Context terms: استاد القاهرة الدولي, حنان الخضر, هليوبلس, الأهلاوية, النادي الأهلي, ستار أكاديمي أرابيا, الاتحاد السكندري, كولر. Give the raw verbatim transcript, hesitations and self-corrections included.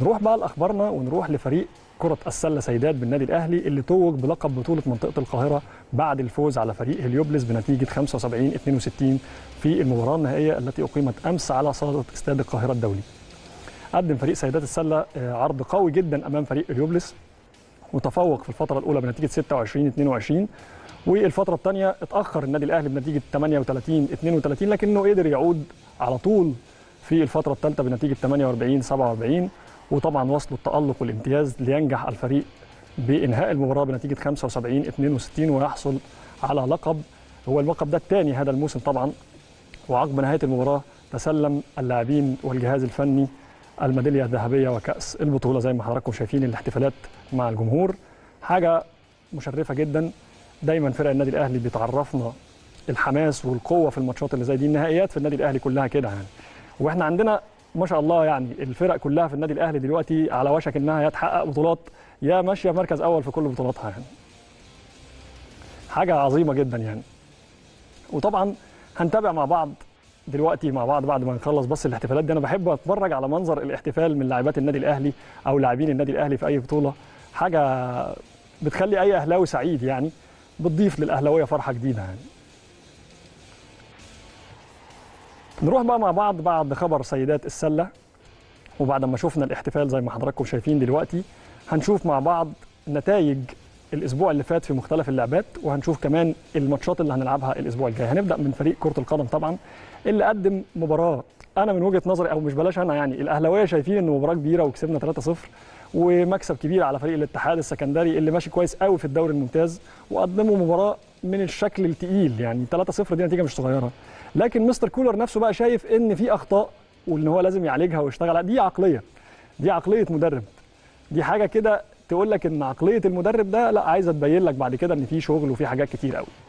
نروح بقى لاخبارنا ونروح لفريق كرة السلة سيدات بالنادي الأهلي اللي توج بلقب بطولة منطقة القاهرة بعد الفوز على فريق هليوبلس بنتيجة خمسة وسبعين اثنين وستين في المباراة النهائية التي أقيمت أمس على صالة استاد القاهرة الدولي. قدم فريق سيدات السلة عرض قوي جدا أمام فريق هليوبلس وتفوق في الفترة الأولى بنتيجة ستة وعشرين اثنين وعشرين، والفترة الثانية اتأخر النادي الأهلي بنتيجة ثمانية وثلاثين اثنين وثلاثين، لكنه قدر يعود على طول في الفترة الثالثة بنتيجة ثمانية وأربعين سبعة وأربعين، وطبعا وصلوا التألق والامتياز لينجح الفريق بإنهاء المباراة بنتيجة خمسة وسبعين اثنين وستين ويحصل على لقب، هو اللقب ده الثاني هذا الموسم طبعا. وعقب نهاية المباراة تسلم اللاعبين والجهاز الفني الميدالية الذهبية وكأس البطولة، زي ما حضراتكم شايفين الاحتفالات مع الجمهور حاجة مشرفة جدا. دايما فرق النادي الأهلي بيتعرفنا الحماس والقوة في الماتشات اللي زي دي، النهائيات في النادي الأهلي كلها كده يعني، واحنا عندنا ما شاء الله يعني الفرق كلها في النادي الأهلي دلوقتي على وشك انها يا تحقق بطولات يا ماشيه في مركز اول في كل بطولاتها، يعني حاجه عظيمه جدا يعني. وطبعا هنتابع مع بعض دلوقتي مع بعض بعد ما نخلص بس الاحتفالات دي. انا بحب اتفرج على منظر الاحتفال من لاعبات النادي الأهلي او لاعبين النادي الأهلي في اي بطوله، حاجه بتخلي اي اهلاوي سعيد يعني، بتضيف للاهلاويه فرحه جديده يعني. نروح بقى مع بعض بعد خبر سيدات السلة وبعد ما شفنا الاحتفال زي ما حضراتكم شايفين دلوقتي، هنشوف مع بعض نتائج الأسبوع اللي فات في مختلف اللعبات، وهنشوف كمان الماتشات اللي هنلعبها الأسبوع الجاي. هنبدأ من فريق كرة القدم طبعا اللي قدم مباراة أنا من وجهة نظري، أو مش بلاش أنا يعني، الأهلاوية شايفين إن مباراة كبيرة وكسبنا ثلاثة صفر ومكسب كبير على فريق الاتحاد السكندري اللي ماشي كويس قوي في الدوري الممتاز، وقدموا مباراة من الشكل الثقيل يعني ثلاثة صفر دي نتيجة مش صغيرة. لكن مستر كولر نفسه بقى شايف ان في اخطاء وان هو لازم يعالجها ويشتغل. دي عقليه، دي عقليه مدرب، دي حاجه كده تقول لك ان عقليه المدرب ده لا، عايزه تبين لك بعد كده ان في شغل وفي حاجات كتير قوي.